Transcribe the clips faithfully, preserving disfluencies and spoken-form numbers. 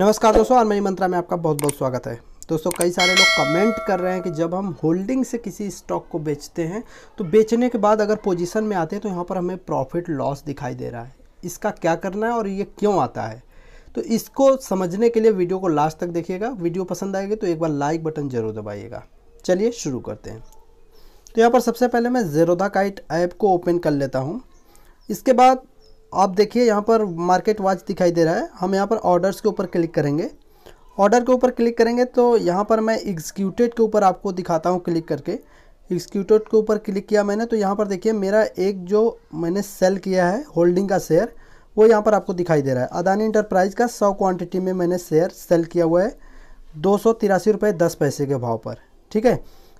नमस्कार दोस्तों, all money मंत्रा में आपका बहुत बहुत स्वागत है। दोस्तों, कई सारे लोग कमेंट कर रहे हैं कि जब हम होल्डिंग से किसी स्टॉक को बेचते हैं तो बेचने के बाद अगर पोजीशन में आते हैं तो यहाँ पर हमें प्रॉफिट लॉस दिखाई दे रहा है, इसका क्या करना है और ये क्यों आता है। तो इसको समझने के लिए वीडियो को लास्ट तक देखिएगा। वीडियो पसंद आएगी तो एक बार लाइक बटन ज़रूर दबाइएगा। चलिए शुरू करते हैं। तो यहाँ पर सबसे पहले मैं ज़ेरोधा काइट ऐप को ओपन कर लेता हूँ। इसके बाद आप देखिए यहाँ पर मार्केट वॉच दिखाई दे रहा है। हम यहाँ पर ऑर्डर्स के ऊपर क्लिक करेंगे। ऑर्डर के ऊपर क्लिक करेंगे तो यहाँ पर मैं एग्जीक्यूटेड के ऊपर आपको दिखाता हूँ क्लिक करके। एग्जीक्यूटेड के ऊपर क्लिक किया मैंने तो यहाँ पर देखिए मेरा एक जो मैंने सेल किया है होल्डिंग का शेयर वो यहाँ पर आपको दिखाई दे रहा है। अदानी इंटरप्राइज का सौ क्वान्टिटी में मैंने शेयर सेल किया हुआ है दो सौ तिरासी रुपये दस पैसे के भाव पर। ठीक है,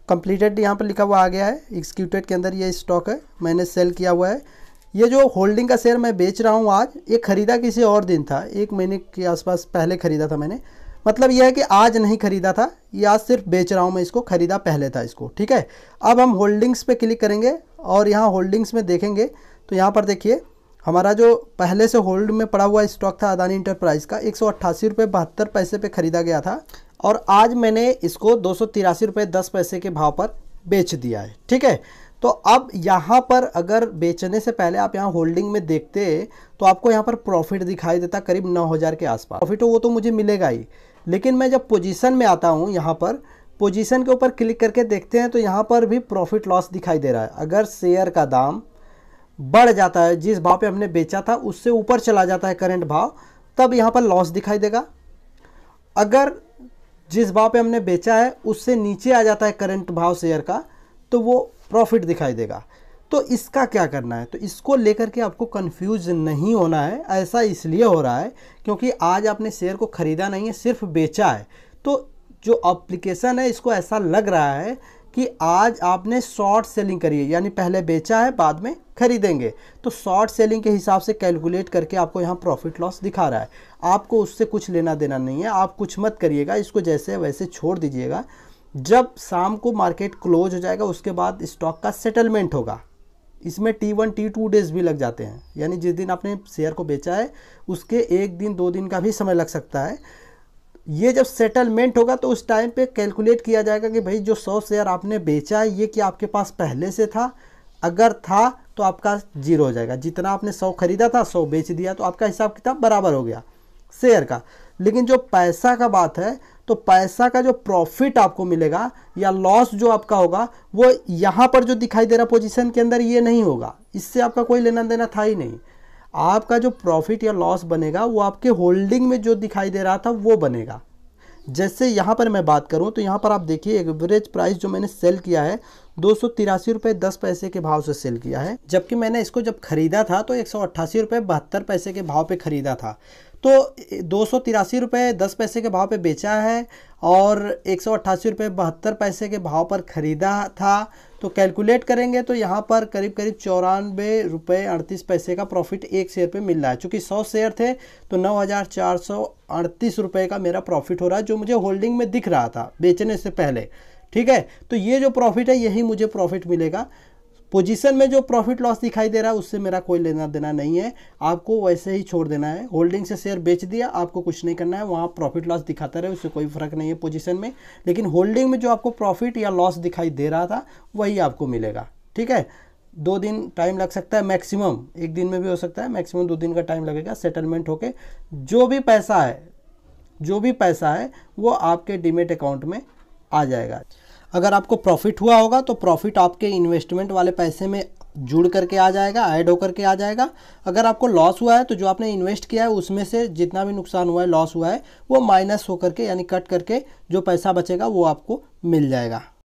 कंप्लीटेड यहाँ पर लिखा हुआ आ गया है। एग्जीक्यूटेड के अंदर ये स्टॉक है, मैंने सेल किया हुआ है। ये जो होल्डिंग का शेयर मैं बेच रहा हूँ आज, ये ख़रीदा किसी और दिन था, एक महीने के आसपास पहले ख़रीदा था मैंने। मतलब यह है कि आज नहीं ख़रीदा था, ये आज सिर्फ बेच रहा हूँ मैं इसको, ख़रीदा पहले था इसको। ठीक है, अब हम होल्डिंग्स पे क्लिक करेंगे और यहाँ होल्डिंग्स में देखेंगे तो यहाँ पर देखिए हमारा जो पहले से होल्ड में पड़ा हुआ स्टॉक था अदानी इंटरप्राइज का एक सौ अट्ठासी रुपये बहत्तर पैसे पर ख़रीदा गया था और आज मैंने इसको दो सौ तिरासी रुपये दस पैसे के भाव पर बेच दिया है। ठीक है, तो अब यहाँ पर अगर बेचने से पहले आप यहाँ होल्डिंग में देखते तो आपको यहाँ पर प्रॉफिट दिखाई देता करीब नौ हज़ार के आसपास। प्रॉफिट वो तो मुझे मिलेगा ही, लेकिन मैं जब पोजीशन में आता हूँ यहाँ पर पोजीशन के ऊपर क्लिक करके देखते हैं तो यहाँ पर भी प्रॉफिट लॉस दिखाई दे रहा है। अगर शेयर का दाम बढ़ जाता है, जिस भाव पर हमने बेचा था उससे ऊपर चला जाता है करंट भाव, तब यहाँ पर लॉस दिखाई देगा। अगर जिस भाव पर हमने बेचा है उससे नीचे आ जाता है करंट भाव शेयर का तो वो प्रॉफिट दिखाई देगा। तो इसका क्या करना है, तो इसको लेकर के आपको कंफ्यूज नहीं होना है। ऐसा इसलिए हो रहा है क्योंकि आज आपने शेयर को ख़रीदा नहीं है, सिर्फ बेचा है। तो जो एप्लीकेशन है इसको ऐसा लग रहा है कि आज आपने शॉर्ट सेलिंग करी है, यानी पहले बेचा है बाद में खरीदेंगे। तो शॉर्ट सेलिंग के हिसाब से कैलकुलेट करके आपको यहाँ प्रॉफिट लॉस दिखा रहा है। आपको उससे कुछ लेना देना नहीं है, आप कुछ मत करिएगा, इसको जैसे वैसे छोड़ दीजिएगा। जब शाम को मार्केट क्लोज हो जाएगा उसके बाद स्टॉक का सेटलमेंट होगा। इसमें T one T two days भी लग जाते हैं, यानी जिस दिन आपने शेयर को बेचा है उसके एक दिन दो दिन का भी समय लग सकता है। ये जब सेटलमेंट होगा तो उस टाइम पे कैलकुलेट किया जाएगा कि भाई जो सौ शेयर आपने बेचा है ये क्या आपके पास पहले से था। अगर था तो आपका जीरो हो जाएगा, जितना आपने सौ खरीदा था सौ बेच दिया तो आपका हिसाब किताब बराबर हो गया शेयर का। लेकिन जो पैसा का बात है तो पैसा का जो प्रॉफिट आपको मिलेगा या लॉस जो आपका होगा वो यहाँ पर जो दिखाई दे रहा पोजीशन के अंदर ये नहीं होगा। इससे आपका कोई लेना देना था ही नहीं। आपका जो प्रॉफिट या लॉस बनेगा वो आपके होल्डिंग में जो दिखाई दे रहा था वो बनेगा। जैसे यहाँ पर मैं बात करूँ तो यहाँ पर आप देखिए एवरेज प्राइस जो मैंने सेल किया है दो सौ तिरासी रुपये दस पैसे के भाव से सेल किया है, जबकि मैंने इसको जब ख़रीदा था तो एक सौ अट्ठासी रुपये बहत्तर पैसे के भाव पर ख़रीदा था। तो दो सौ तिरासी रुपये दस पैसे के भाव पे बेचा है और एक सौ अट्ठासी रुपये बहत्तर पैसे के भाव पर ख़रीदा था। तो कैलकुलेट करेंगे तो यहाँ पर करीब करीब चौरानवे रुपये अड़तीस पैसे का प्रॉफिट एक शेयर पे मिल रहा है। चूँकि सौ शेयर थे तो नौ हज़ार चार सौ अड़तीस रुपये का मेरा प्रॉफिट हो रहा है, जो मुझे होल्डिंग में दिख रहा था बेचने से पहले। ठीक है, तो ये जो प्रॉफिट है यही मुझे प्रॉफिट मिलेगा। पोजीशन में जो प्रॉफिट लॉस दिखाई दे रहा है उससे मेरा कोई लेना देना नहीं है, आपको वैसे ही छोड़ देना है। होल्डिंग से शेयर बेच दिया, आपको कुछ नहीं करना है, वहाँ प्रॉफिट लॉस दिखाता रहे, उससे कोई फ़र्क नहीं है पोजीशन में। लेकिन होल्डिंग में जो आपको प्रॉफिट या लॉस दिखाई दे रहा था वही आपको मिलेगा। ठीक है, दो दिन टाइम लग सकता है मैक्सिमम, एक दिन में भी हो सकता है, मैक्सिमम दो दिन का टाइम लगेगा सेटलमेंट होके। जो भी पैसा है जो भी पैसा है वो आपके डीमेट अकाउंट में आ जाएगा। अगर आपको प्रॉफिट हुआ होगा तो प्रॉफिट आपके इन्वेस्टमेंट वाले पैसे में जुड़ करके आ जाएगा, ऐड होकर के आ जाएगा। अगर आपको लॉस हुआ है तो जो आपने इन्वेस्ट किया है उसमें से जितना भी नुकसान हुआ है, लॉस हुआ है, वो माइनस होकर के यानी कट करके जो पैसा बचेगा वो आपको मिल जाएगा।